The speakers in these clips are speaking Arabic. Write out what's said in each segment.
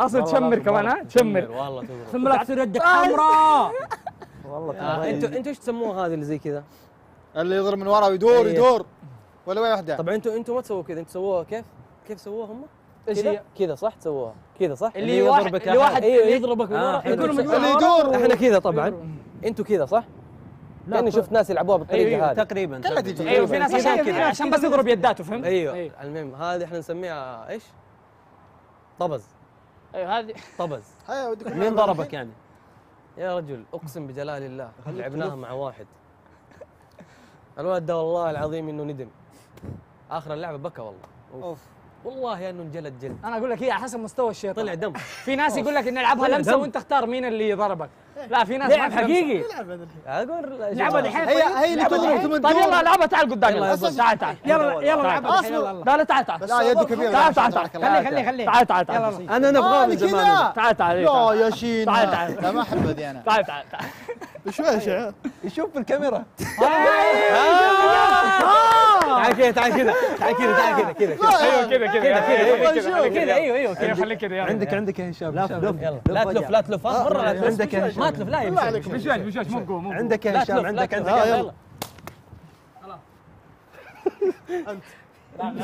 اصل تشمر كمان، تشمر والله تمر، ثم تصير يدك حمراء والله تمر. انتوا ايش تسموه هذه اللي زي كذا؟ اللي يضرب من ورا ويدور يدور ولا واحده. طبعا انتوا ما تسووا كذا، انتوا سووها كيف سووها هم؟ كذا كذا صح تسووها كذا صح؟ اللي يضربك واحد يضربك من ورا اللي يدور احنا كذا طبعا. انتوا كذا صح؟ لاني شفت ناس يلعبوها بالطريقه هذه تقريبا. ايوه في ناس عشان كذا، عشان بس يضرب يداته فهمت؟ ايوه المهم هذه احنا نسميها ايش؟ طبز. ايوه هذه طبز. مين ضربك يعني؟ يا رجل اقسم بجلال الله لعبناها مع واحد، الولد ده والله العظيم انه ندم اخر اللعبه، بكى والله اوف والله انه انجلد جلد. انا اقول لك هي على حسب مستوى الشيطان، طلع دم. في ناس يقول لك ان العبها لمسه وانت اختار مين اللي ضربك. لا في ناس لعب حقيقي اقول لعبها الحين. هي اللي تضرب ثم تدور. طيب يلا العبها، تعال قدام، يلا تعال تعال يلا العبها. لا لا تعال تعال، لا يده كبيره، تعال تعال تعال خليه تعال تعال تعال، انا ابغاه من زمان. تعال تعال لا يا شين، تعال تعال لا ما احب هذه انا. تعال تعال تعال شوي يشوف في الكاميرا. تعال كذا تعال كذا تعال كذا تعال كذا كذا ايوه كذا كذا كذا ايوه كذا خليك كذا. عندك يا هشام، لا تلف لا تلف لا تلف مره، لا تلف عندك يا هشام، ما تلف لا يمشي مشاش مشاش مو بقوه، عندك يا هشام عندك يلا خلاص انت. لا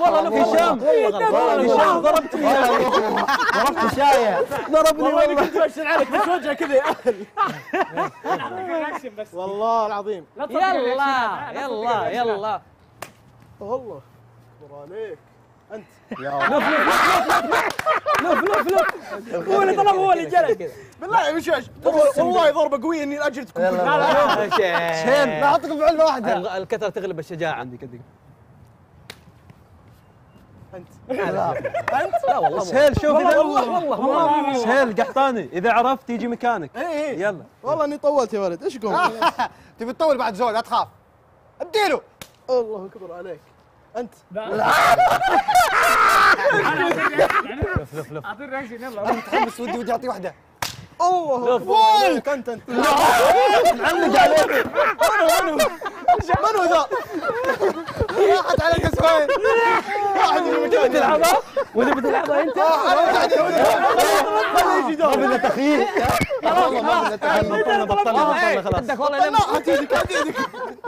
والله لو هشام هشام ضربتني، ضربت شايع ضربني والله كنت بشر عليك بس وجهه كذا يا اخي. والله العظيم يلا يلا يلا والله برانيك انت يا لف لف لف لف هو اللي طلب هو اللي جلد بالله مشاش والله ضربه قويه اني اجلدكم. لا شين لا اعطيكم بعلبه واحده، الكثره تغلب الشجاعه عندي كذا. انت لا انت لا والله سهيل، شوف اذا والله سهيل قحطاني اذا عرفت يجي مكانك. يلا والله اني طولت يا ولد، ايش قوم تبي تطول بعد زول؟ لا تخاف اديله. الله اكبر عليك انت. لف لف لف اعطيني رياكشن يلا، انا متحمس ودي اعطيه واحده. اوه فول كنت انت معلق عليك. من هو ذا؟ راحت عليك اسبوعين، واحد من المكان تلعبها ولا بتلعبها انت؟ ما بدنا تخيل والله، ما بدنا تخيل، بطلنا خلاص. بدك والله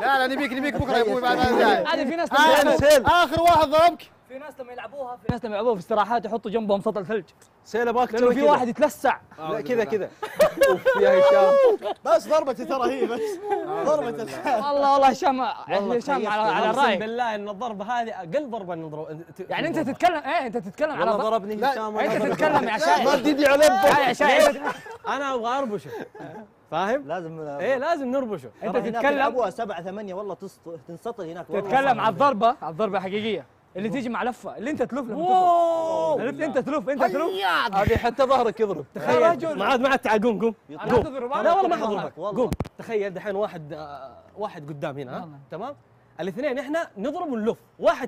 لا نبيك بكره يا ابوي بعد هذه. في ناس اخر واحد ضربك، في ناس لما يلعبوها في استراحات يحطوا جنبهم سطل ثلج. سهيل ابغاك تسوي كذا، في واحد يتلسع كذا كذا. اوف يا هشام بس ضربتي ترى هي بس ضربت الحال. والله هشام على رايك، اقسم بالله ان الضربه هذه اقل ضربه يعني انت تتكلم. ايه انت تتكلم على ضربني هشام، انت تتكلم يا شايب ما تدي على انا ابغى اربشه فاهم؟ لازم ايه لازم نربشه. انت تتكلم ابوها 7 8 والله تنسطل هناك. تتكلم على الضربه، على الضربه حقيقيه اللي تيجي مع لفه، اللي انت تلف لما تلف، عرفت انت تلف انت تلف هذه حتى ظهرك يضرب. تخيل ما عاد تعال قوم قوم. لا والله ما حضربك قوم. تخيل دحين واحد قدام هنا تمام، الاثنين احنا نضرب ونلف، واحد